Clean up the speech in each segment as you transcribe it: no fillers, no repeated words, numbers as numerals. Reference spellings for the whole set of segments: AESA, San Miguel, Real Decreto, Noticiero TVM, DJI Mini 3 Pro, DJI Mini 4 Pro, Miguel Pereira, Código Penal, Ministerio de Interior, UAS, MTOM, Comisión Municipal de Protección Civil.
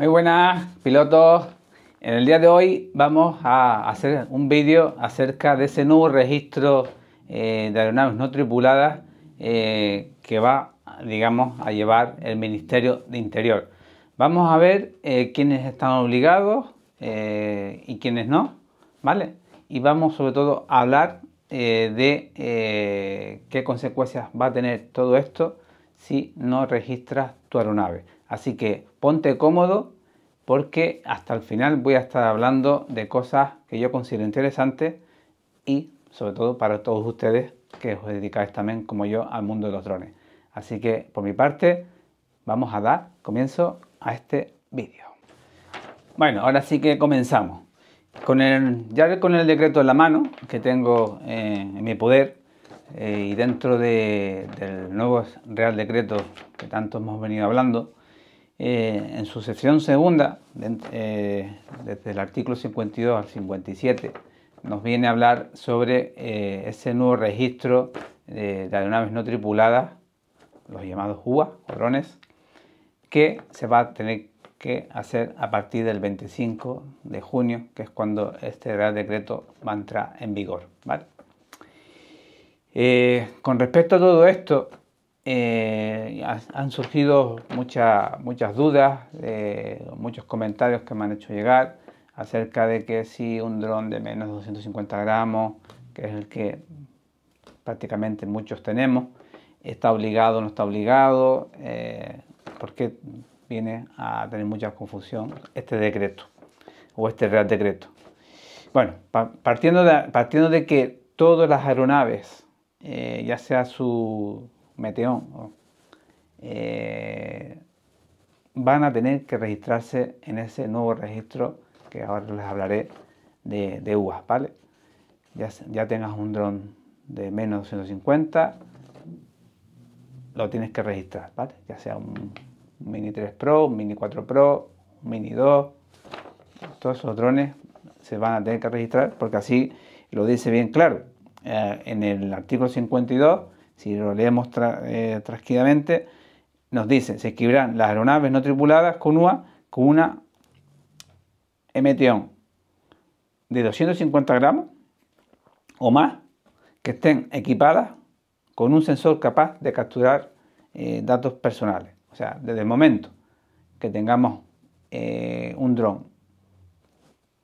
Muy buenas, pilotos. En el día de hoy vamos a hacer un vídeo acerca de ese nuevo registro de aeronaves no tripuladas que va, digamos, a llevar el Ministerio de Interior. Vamos a ver quiénes están obligados y quiénes no, ¿vale? Y vamos sobre todo a hablar de qué consecuencias va a tener todo esto si no registras tu aeronave. Así que ponte cómodo, porque hasta el final voy a estar hablando de cosas que yo considero interesantes y sobre todo para todos ustedes que os dedicáis también como yo al mundo de los drones. Así que por mi parte vamos a dar comienzo a este vídeo. Bueno, ahora sí que comenzamos. Ya con el decreto en la mano que tengo en mi poder y dentro del nuevo Real Decreto que tanto hemos venido hablando, en su sección segunda, desde el artículo 52 al 57, nos viene a hablar sobre ese nuevo registro de aeronaves no tripuladas, los llamados UAS, drones, que se va a tener que hacer a partir del 25 de junio, que es cuando este Real Decreto va a entrar en vigor, ¿vale? Con respecto a todo esto, han surgido muchas dudas, muchos comentarios que me han hecho llegar acerca de que si un dron de menos de 250 gramos, que es el que prácticamente muchos tenemos, está obligado o no está obligado, porque viene a tener mucha confusión este decreto o este Real Decreto. Bueno, partiendo de que todas las aeronaves, ya sea su MTOM, van a tener que registrarse en ese nuevo registro que ahora les hablaré de UAS, ¿vale? Ya tengas un dron de menos de 250, lo tienes que registrar, ¿vale? Ya sea un Mini 3 Pro, un Mini 4 Pro, un Mini 2, todos esos drones se van a tener que registrar, porque así lo dice bien claro. En el artículo 52, si lo leemos tranquilamente, nos dice: se escribirán las aeronaves no tripuladas con UAS con una MTOM de 250 gramos o más, que estén equipadas con un sensor capaz de capturar datos personales. O sea, desde el momento que tengamos un dron,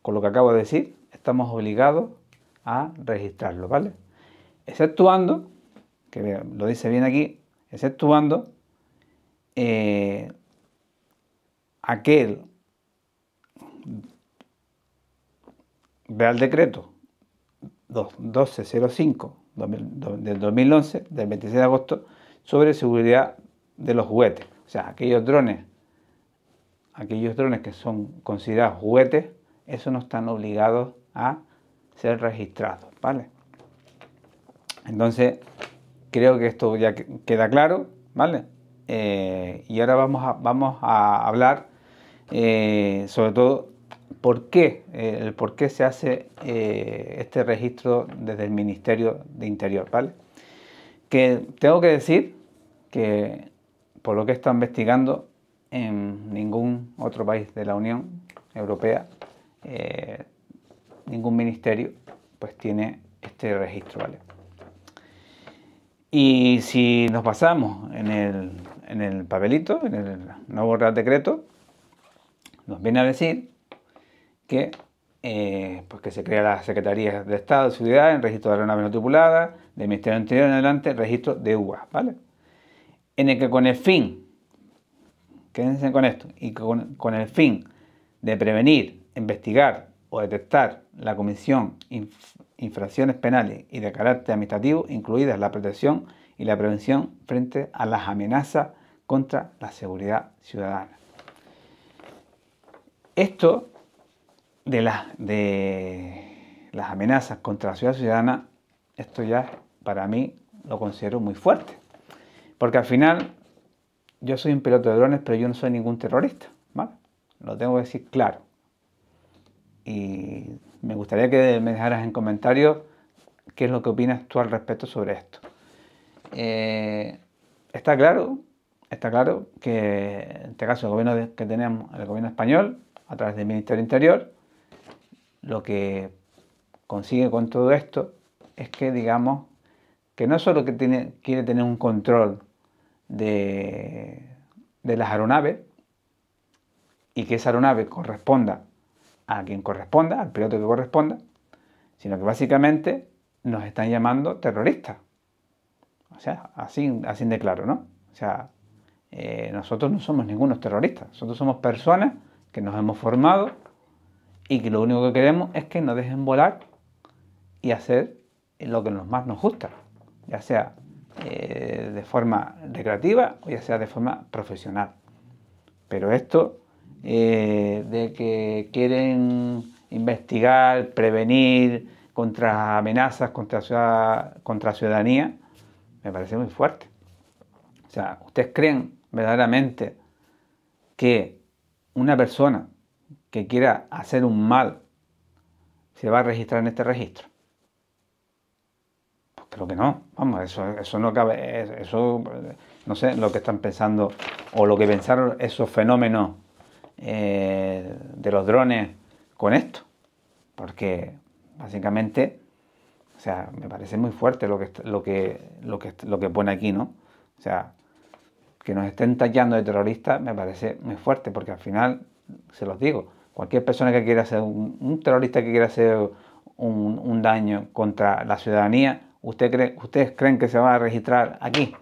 con lo que acabo de decir, estamos obligados a registrarlo, ¿vale? Exceptuando, que lo dice bien aquí, exceptuando aquel Real Decreto 1205 del 2011, del 26 de agosto, sobre seguridad de los juguetes. O sea, aquellos drones que son considerados juguetes, esos no están obligados a ser registrados, ¿vale? Entonces, creo que esto ya queda claro, ¿vale? Y ahora vamos a hablar sobre todo el por qué se hace este registro desde el Ministerio de Interior, ¿vale? Que tengo que decir que, por lo que está investigando, en ningún otro país de la Unión Europea, ningún ministerio pues tiene este registro, ¿vale? Y si nos basamos en el papelito, en el nuevo Real Decreto, nos viene a decir que se crea la Secretaría de Estado de Seguridad en registro de aeronaves no tripuladas, del Ministerio del Interior en adelante, registro de UAS, ¿vale? En el que, con el fin, quédense con esto, y con el fin de prevenir, investigar o detectar la comisión de infracciones penales y de carácter administrativo, incluidas la protección y la prevención frente a las amenazas contra la seguridad ciudadana. Esto de las amenazas contra la seguridad ciudadana, esto ya para mí lo considero muy fuerte. Porque al final, yo soy un piloto de drones, pero yo no soy ningún terrorista, ¿vale? Lo tengo que decir claro. Y me gustaría que me dejaras en comentarios qué es lo que opinas tú al respecto sobre esto. Está claro está claro que en este caso el gobierno que tenemos, el gobierno español, a través del Ministerio de Interior, lo que consigue con todo esto es que, digamos, que no solo que quiere tener un control de las aeronaves y que esa aeronave corresponda a quien corresponda, al piloto que corresponda, sino que básicamente nos están llamando terroristas. O sea, así de claro, ¿no? O sea, nosotros no somos ningunos terroristas, nosotros somos personas que nos hemos formado y que lo único que queremos es que nos dejen volar y hacer lo que más nos gusta, ya sea de forma recreativa o ya sea de forma profesional. Pero esto de que quieren investigar, prevenir contra amenazas, contra ciudadanía, me parece muy fuerte. O sea, ¿ustedes creen verdaderamente que una persona que quiera hacer un mal se va a registrar en este registro? Pues creo que no. Vamos, eso no cabe. Eso no sé lo que están pensando o lo que pensaron esos fenómenos de los drones con esto, porque básicamente, o sea, me parece muy fuerte lo que pone aquí, ¿no? O sea, que nos estén tachando de terroristas me parece muy fuerte, porque al final, se los digo, cualquier persona que quiera hacer un terrorista que quiera hacer un daño contra la ciudadanía, ¿ustedes creen que se va a registrar aquí?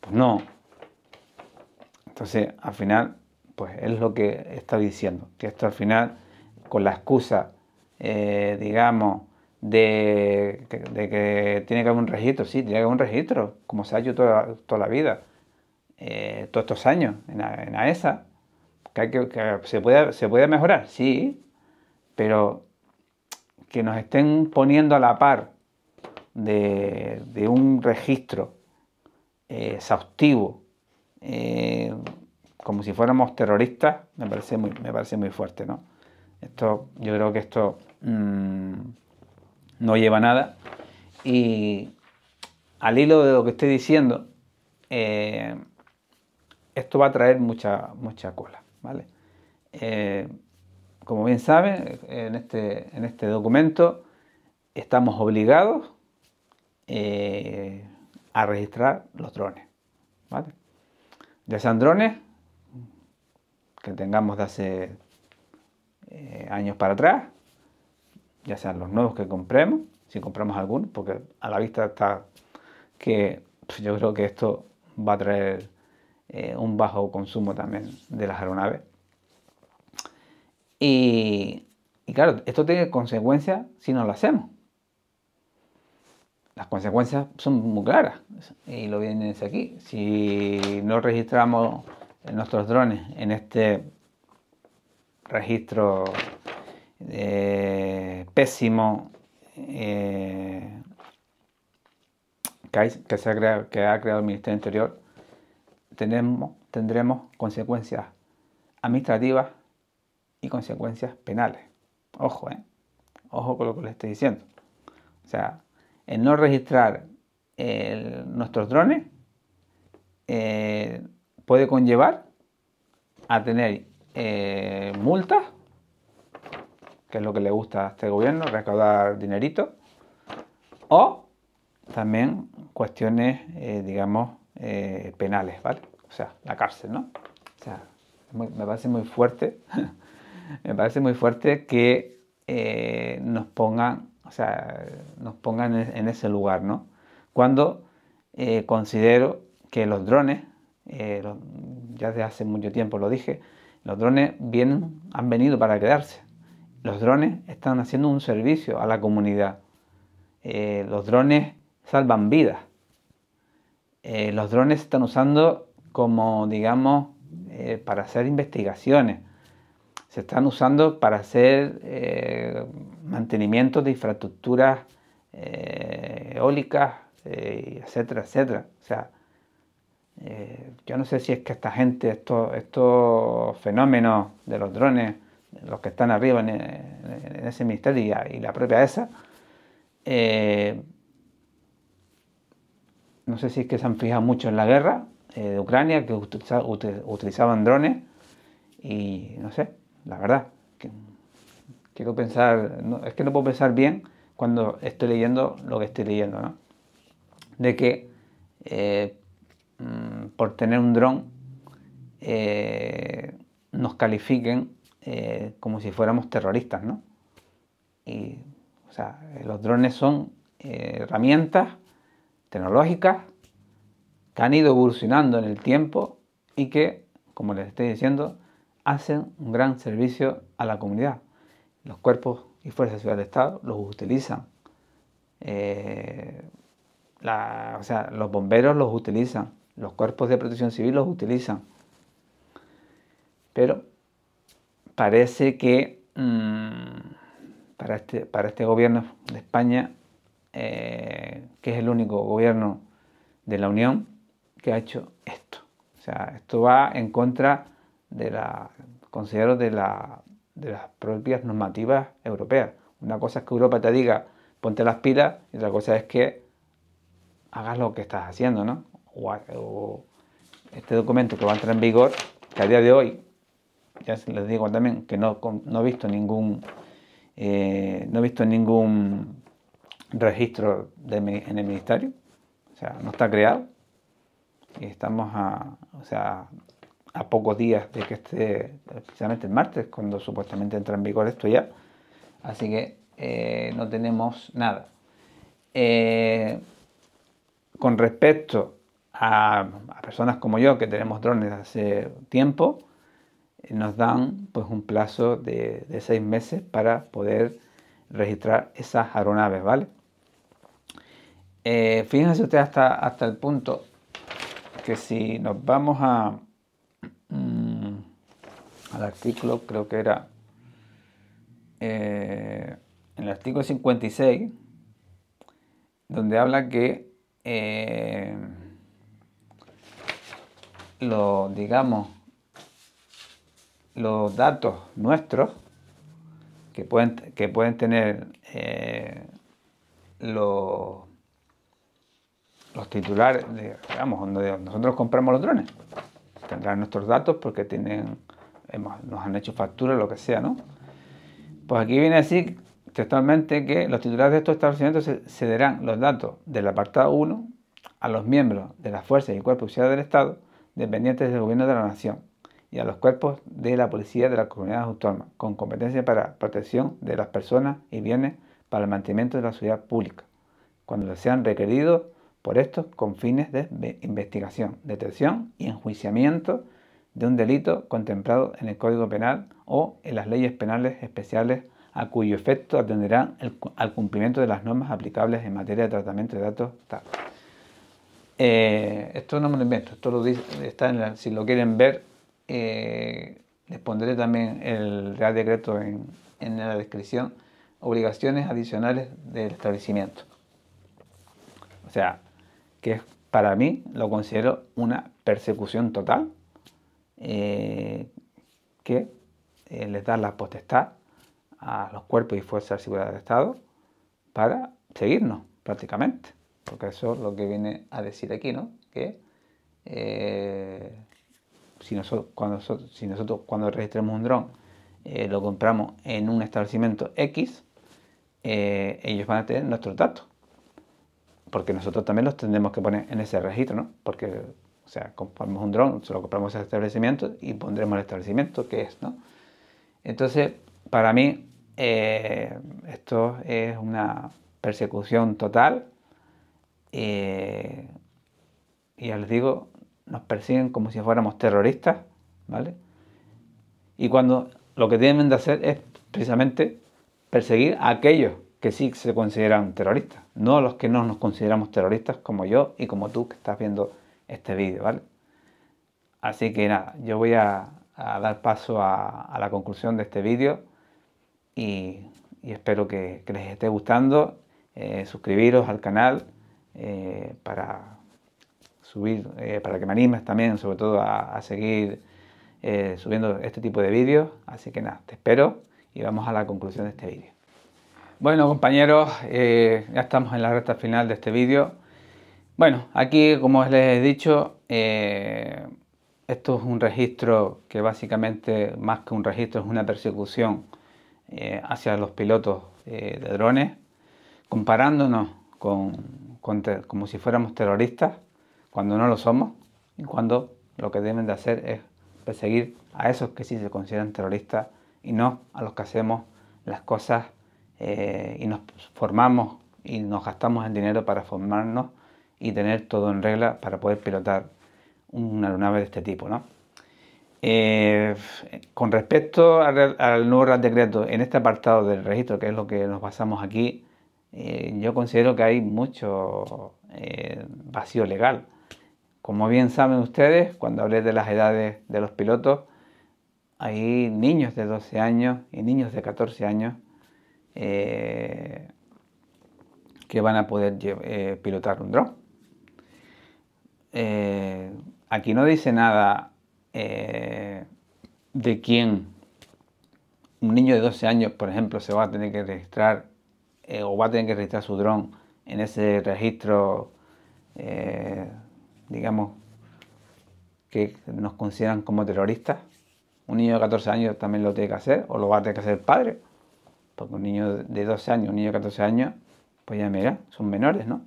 Pues no. Entonces, al final, pues es lo que está diciendo, que esto al final, con la excusa, digamos, de que tiene que haber un registro, sí, tiene que haber un registro, como se ha hecho toda la vida, todos estos años en AESA, que se puede mejorar, sí, pero que nos estén poniendo a la par de un registro exhaustivo, como si fuéramos terroristas, me parece muy fuerte, ¿no? Esto, yo creo que esto no lleva a nada. Y al hilo de lo que estoy diciendo, esto va a traer mucha cola, ¿vale? Como bien saben, en este documento estamos obligados a registrar los drones, ¿vale? Ya sean drones que tengamos de hace años para atrás, ya sean los nuevos que compremos, si compramos alguno, porque a la vista está que pues, yo creo que esto va a traer un bajo consumo también de las aeronaves. Y claro, esto tiene consecuencias si no lo hacemos. Las consecuencias son muy claras y lo vienen desde aquí. Si no registramos nuestros drones en este registro pésimo que ha creado el Ministerio del Interior, tendremos consecuencias administrativas y consecuencias penales. Ojo, ojo con lo que les estoy diciendo. O sea, el no registrar nuestros drones puede conllevar a tener multas, que es lo que le gusta a este gobierno, recaudar dinerito, o también cuestiones, digamos, penales, ¿vale? O sea, la cárcel, ¿no? O sea, me parece muy fuerte, me parece muy fuerte que nos pongan en ese lugar, ¿no? Cuando considero que los drones, ya desde hace mucho tiempo lo dije, los drones han venido para quedarse. Los drones están haciendo un servicio a la comunidad. Los drones salvan vidas. Los drones se están usando como, digamos, para hacer investigaciones. Se están usando para hacer mantenimiento de infraestructuras eólicas, etcétera, etcétera. O sea, yo no sé si es que esta gente, estos fenómenos de los drones, los que están arriba en ese ministerio y la propia AESA, no sé si es que se han fijado mucho en la guerra de Ucrania que utilizaban drones y no sé, la verdad, que quiero pensar, no, es que no puedo pensar bien cuando estoy leyendo lo que estoy leyendo, ¿no? De que por tener un dron nos califiquen como si fuéramos terroristas, ¿no? Y, o sea, los drones son herramientas tecnológicas que han ido evolucionando en el tiempo y que, como les estoy diciendo, hacen un gran servicio a la comunidad. Los cuerpos y fuerzas de Estado los utilizan, los bomberos los utilizan, los cuerpos de protección civil los utilizan, pero parece que para este gobierno de España, que es el único gobierno de la Unión que ha hecho esto, o sea, esto va en contra de la, considero, de las propias normativas europeas. Una cosa es que Europa te diga ponte las pilas y otra cosa es que hagas lo que estás haciendo, ¿no? O este documento que va a entrar en vigor, que a día de hoy, ya les digo también que no he visto ningún registro en el ministerio, o sea, no está creado y estamos a pocos días de que esté, precisamente el martes, cuando supuestamente entra en vigor esto ya. Así que no tenemos nada. Con respecto a personas como yo, que tenemos drones hace tiempo, nos dan pues un plazo de 6 meses para poder registrar esas aeronaves, ¿vale? Fíjense ustedes hasta el punto que si nos vamos al artículo, creo que era el artículo 56, donde habla que los datos nuestros que pueden tener los titulares, digamos, donde nosotros compramos los drones, tendrán nuestros datos porque nos han hecho factura, lo que sea, ¿no? Pues aquí viene a decir textualmente que los titulares de estos establecimientos cederán los datos del apartado 1 a los miembros de las fuerzas y cuerpos auxiliares del Estado dependientes del gobierno de la nación y a los cuerpos de la policía de las comunidades autónomas con competencia para protección de las personas y bienes para el mantenimiento de la seguridad pública cuando sean requeridos por estos con fines de investigación, detención y enjuiciamiento de un delito contemplado en el Código Penal o en las leyes penales especiales a cuyo efecto atenderán al cumplimiento de las normas aplicables en materia de tratamiento de datos. Esto no me lo invento, esto lo dice, está en si lo quieren ver, les pondré también el Real Decreto en la descripción. Obligaciones adicionales del establecimiento. O sea, que para mí lo considero una persecución total, que les da la potestad a los cuerpos y fuerzas de seguridad del Estado para seguirnos prácticamente, porque eso es lo que viene a decir aquí, ¿no? Que si nosotros cuando registremos un dron lo compramos en un establecimiento X, ellos van a tener nuestros datos, porque nosotros también los tendremos que poner en ese registro, ¿no? Porque, o sea, compramos un dron, se lo compramos a ese establecimiento y pondremos el establecimiento que es, ¿no? Entonces, para mí, esto es una persecución total, y ya les digo, nos persiguen como si fuéramos terroristas, ¿vale? Y cuando lo que deben de hacer es precisamente perseguir a aquellos que sí se consideran terroristas, no a los que no nos consideramos terroristas, como yo y como tú que estás viendo este vídeo, ¿vale? Así que nada, yo voy a dar paso a la conclusión de este vídeo y espero que les esté gustando. Suscribiros al canal para que me animes también, sobre todo a seguir subiendo este tipo de vídeos. Así que nada, te espero y vamos a la conclusión de este vídeo. Bueno, compañeros, ya estamos en la recta final de este vídeo. Bueno, aquí, como les he dicho, esto es un registro que básicamente, más que un registro, es una persecución hacia los pilotos de drones, comparándonos con como si fuéramos terroristas, cuando no lo somos, y cuando lo que deben de hacer es perseguir a esos que sí se consideran terroristas y no a los que hacemos las cosas y nos formamos y nos gastamos el dinero para formarnos y tener todo en regla para poder pilotar una aeronave de este tipo, ¿no? Con respecto al nuevo Real Decreto, en este apartado del registro, que es lo que nos basamos aquí, yo considero que hay mucho vacío legal. Como bien saben ustedes, cuando hablé de las edades de los pilotos, hay niños de 12 años y niños de 14 años que van a poder pilotar un dron. Aquí no dice nada de quién. Un niño de 12 años, por ejemplo, se va a tener que registrar o va a tener que registrar su dron en ese registro, digamos, que nos consideran como terroristas. Un niño de 14 años también lo tiene que hacer, o lo va a tener que hacer el padre, porque un niño de 12 años, un niño de 14 años, pues ya mira, son menores, ¿no?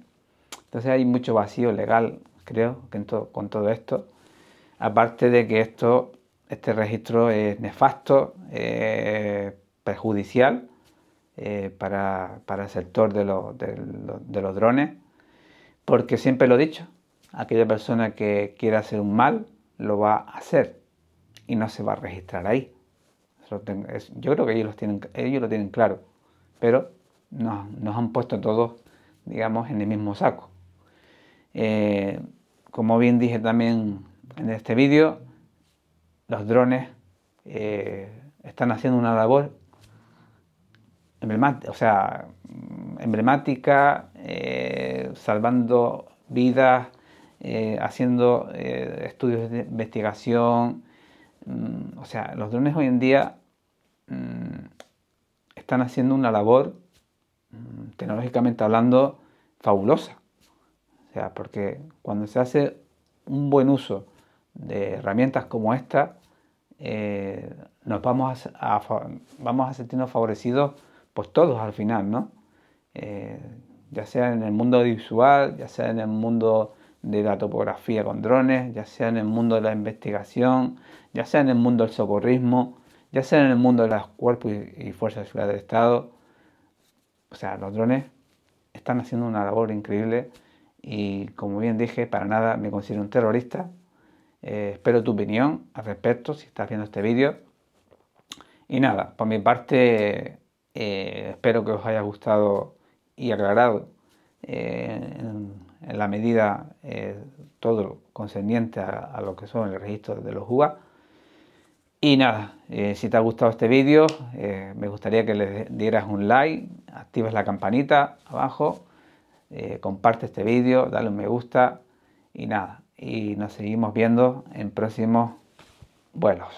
Entonces hay mucho vacío legal, creo, que con todo esto. Aparte de que este registro es nefasto, perjudicial para el sector de los drones, porque siempre lo he dicho, aquella persona que quiera hacer un mal lo va a hacer y no se va a registrar ahí. Yo creo que ellos lo tienen claro, pero nos han puesto todos, digamos, en el mismo saco. Como bien dije también en este vídeo, los drones están haciendo una labor emblemática, o sea, salvando vidas, haciendo estudios de investigación. O sea, los drones hoy en día están haciendo una labor, tecnológicamente hablando, fabulosa. O sea, porque cuando se hace un buen uso de herramientas como esta, nos vamos a sentirnos favorecidos por todos al final, ¿no? Ya sea en el mundo audiovisual, ya sea en el mundo de la topografía con drones, ya sea en el mundo de la investigación, ya sea en el mundo del socorrismo, ya sea en el mundo de los cuerpos y fuerzas de seguridad del Estado. O sea, los drones están haciendo una labor increíble. Y como bien dije, para nada me considero un terrorista. Espero tu opinión al respecto si estás viendo este vídeo. Y nada, por mi parte, espero que os haya gustado y aclarado en la medida todo lo concerniente a lo que son el registro de los UAS. Y nada, si te ha gustado este vídeo, me gustaría que le dieras un like, actives la campanita abajo. Comparte este vídeo, dale un me gusta y nada, y nos seguimos viendo en próximos vuelos.